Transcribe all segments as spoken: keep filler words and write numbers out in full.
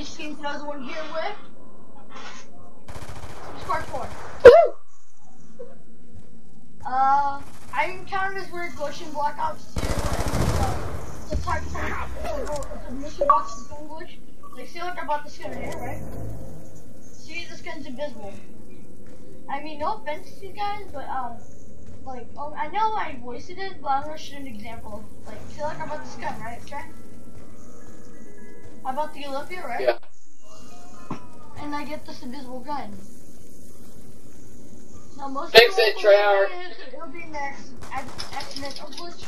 just changed another one here with Spark four. uh, I encountered this weird glitch in Black Ops two. Uh, it's hard to find out. It's a mission box glitch. Like, see, look, I bought the skin right here, right? See, the skin's invisible. I mean, no offense to you guys, but, um, like, oh, I know I voiced it, but I'm gonna show an example. Like, see, like, I bought the skin, right? Okay? I bought the Olympia, right? Yeah. And I get this invisible gun. Now, most Fix it, Treyarch! It'll be an accidental glitch,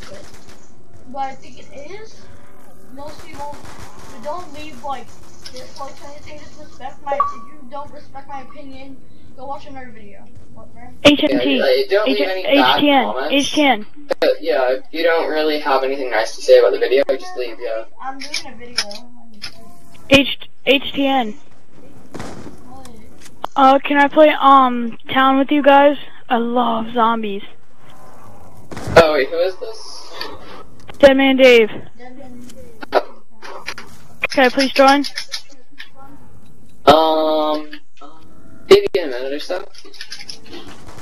but I think it is. Most people who don't leave, like, this, like, trying to say disrespect my, if you don't respect my opinion, go watch another video. What, man? H T N. H T N. Yeah, if you don't really have anything nice to say about the video, just leave, yeah. I'm doing a video. H T N. Uh, can I play, um, Town with you guys? I love zombies. Oh, wait, who is this? Deadman Dave. Deadman Dave. Can I please join? Um... Maybe in a minute or so.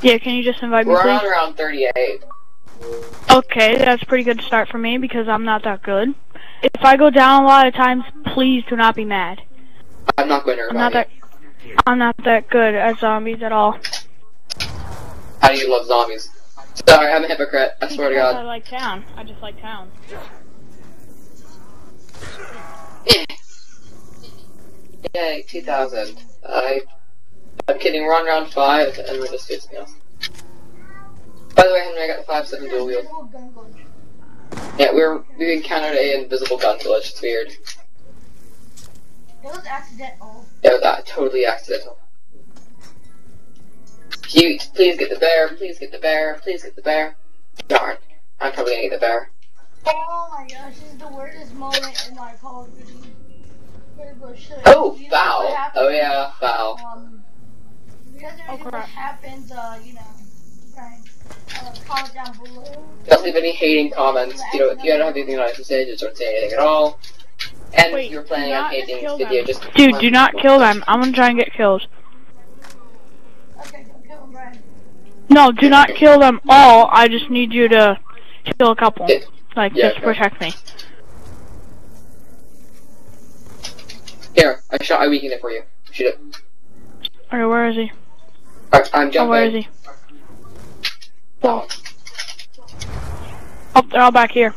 Yeah, can you just invite We're me, please? We're on around thirty-eight. Okay, that's a pretty good start for me because I'm not that good. If I go down a lot of times, please do not be mad. I'm not going to I'm not that. I'm not that good at zombies at all. How do you love zombies? Sorry, I'm a hypocrite. I swear to God. I like Town. I just like Town. Yay, two thousand. I. I'm kidding, we're on round five, and we're just doing something else. By the way, Henry, I got the five seven dual wheel. Yeah, we were, we encountered an invisible gun glitch, it's weird. It was accidental. Yeah, it was uh, totally accidental. Please, please get the bear, please get the bear, please get the bear. Darn, I'm probably gonna get the bear. Oh my gosh, this is the weirdest moment in my Call of Duty. Oh, foul. Oh yeah, foul. Um, Because everything oh, that happens, uh, you know, right, uh, comment down below. Don't leave any hating comments. You know, if you don't have anything nice to say, just don't say anything at all. And Wait, if you're planning on hating this video, just... Dude, do not kill them. I'm gonna try and get killed. Okay, don't kill them, Brian. No, do not kill them all. I just need you to kill a couple. Yeah. Like, yeah, just okay. protect me. Here, I shot I weakened it for you. Shoot it. Alright, where is he? Right, I'm jumping. Oh, where is he? Oh. Oh, they're all back here.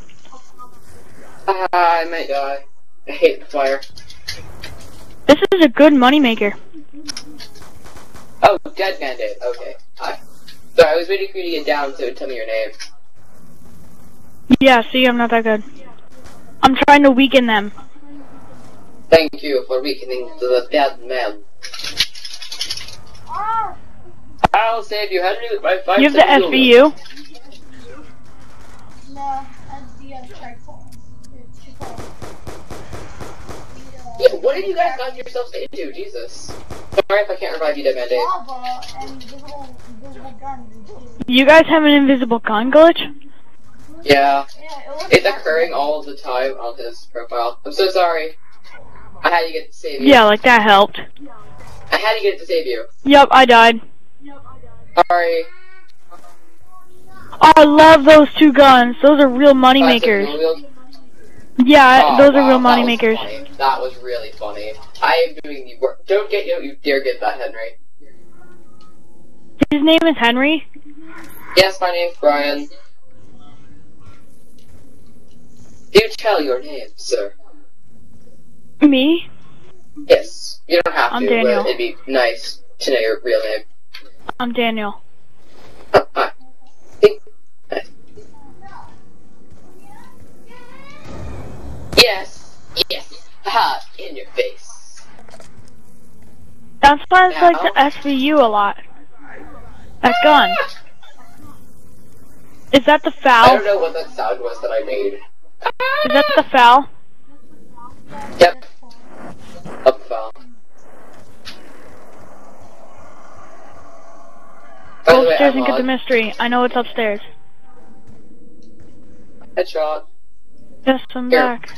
Uh, I might die. I hate the fire. This is a good moneymaker. Oh, Dead Bandit. Okay. Hi. Sorry, I was waiting for you to get down so it would tell me your name. Yeah, see, I'm not that good. I'm trying to weaken them. Thank you for weakening the dead man. I'll save you. How do you by five? You have the F B U? No, that's the other tripod. Yeah, what have you guys gotten yourselves into? Jesus. Sorry if I can't revive you, Deadman Dave. You guys have an invisible gun glitch? Yeah. It's occurring all the time on his profile. I'm so sorry. I had to get to save you. Yeah, like that helped. I had to get it to save you. Yep, I died. Yep, I died. Sorry. Oh, I love those two guns. Those are real money makers. Yeah, oh, those wow, are real money makers. Funny. That was really funny. I am doing the work. Don't get you. You dare get that, Henry. His name is Henry? Yes, my name's Brian. You tell your name, sir. Me? Yes. You don't have I'm to, Daniel. But it'd be nice to know your real name. I'm Daniel. Oh, hi. Hi. Yes. Yes. Aha. In your face. That's why I like the S V U a lot. That gun. Is that the foul? I don't know what that sound was that I made. Is that the foul? Yep. Up foul. Go upstairs and get the mystery. I know it's upstairs. Headshot. Yes, I'm Here. back.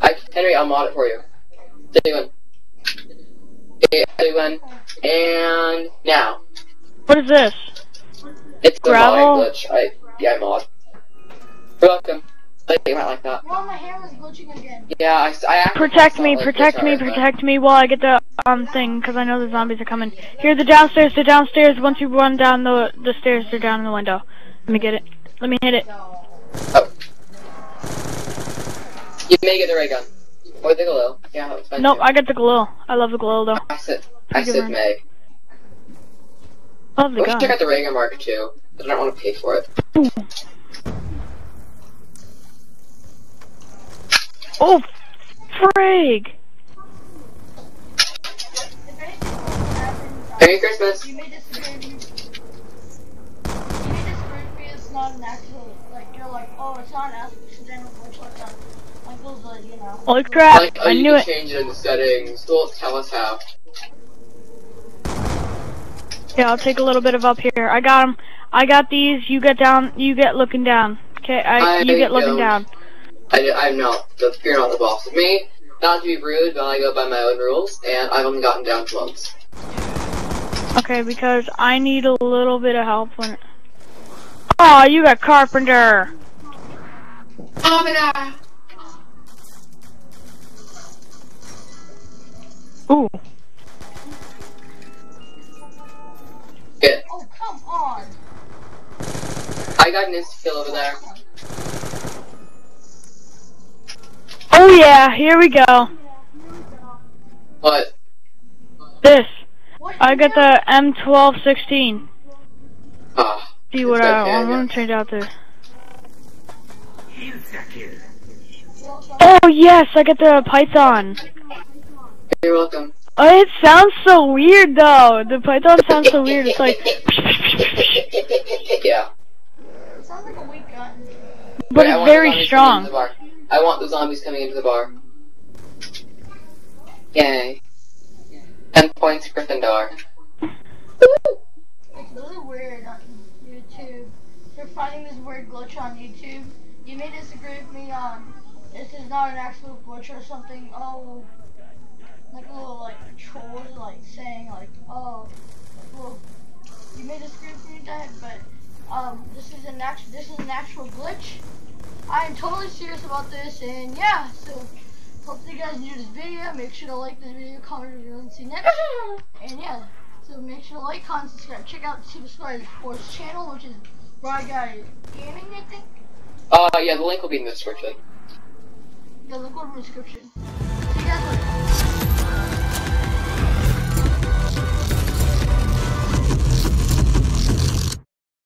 I, Henry, I'll mod it for you. There you go. Okay, everyone. And now. What is this? It's gravel? A glitch. I, yeah, I mod. You're welcome. Like, it went like that. Well, my hair was glitching again. Yeah, I, I actually Protect me, protect me, protect me while I get the um thing, because I know the zombies are coming. Here, they're downstairs, they're downstairs. Once you run down the, the stairs, they're down in the window. Let me get it. Let me hit it. Oh. You may get the ray gun. Or the glow. Yeah, it's fine. Nope, I got the glow. I love the glow, though. I said, I said May. I love the gun. We should check out the ray gun market, too. I don't want to pay for it. Boom. Oh, frig! Merry Christmas! You made this for it's not an actual, like, you're like, oh, it's not an accidental glitch like that. Like, those, like, you know. Holy crap, like, oh, I knew it! You can change it in the settings, it'll tell us how. Yeah, I'll take a little bit of up here. I got them. I got these, you get down, you get looking down. Okay, I, I you get looking don't. down. I, I'm not, the, you're not the boss of me. Not to be rude, but I go by my own rules, and I've only gotten down once. Okay, because I need a little bit of help when it... Oh, you got Carpenter! Carpenter! Ooh. Good. Oh, come on! I got an insta-kill over there. Oh yeah, here we go. What? This. I got the M twelve sixteen. Ah. See what I want. I'm gonna change out this. Oh yes, I got the Python. You're welcome. Oh, it sounds so weird though. The Python sounds so weird. It's like. Yeah. Sounds like a weak gun. But it's very strong. I want the zombies coming into the bar. Yay. Ten points, Gryffindor. It's really weird on YouTube. You're finding this weird glitch on YouTube. You may disagree with me on this is not an actual glitch or something. Oh, like a little like troll like saying like oh, well, you may disagree with me that, but um, this is an actual this is an actual glitch. I am totally serious about this, and yeah, so hope you guys enjoyed this video. Make sure to like this video, comment if you want to see next, and yeah, so make sure to like, comment, subscribe. Check out Superstar Sports channel, which is RyGuyGaming, I think. Uh, yeah, the link will be in the description. The link will be in the description. See you guys later.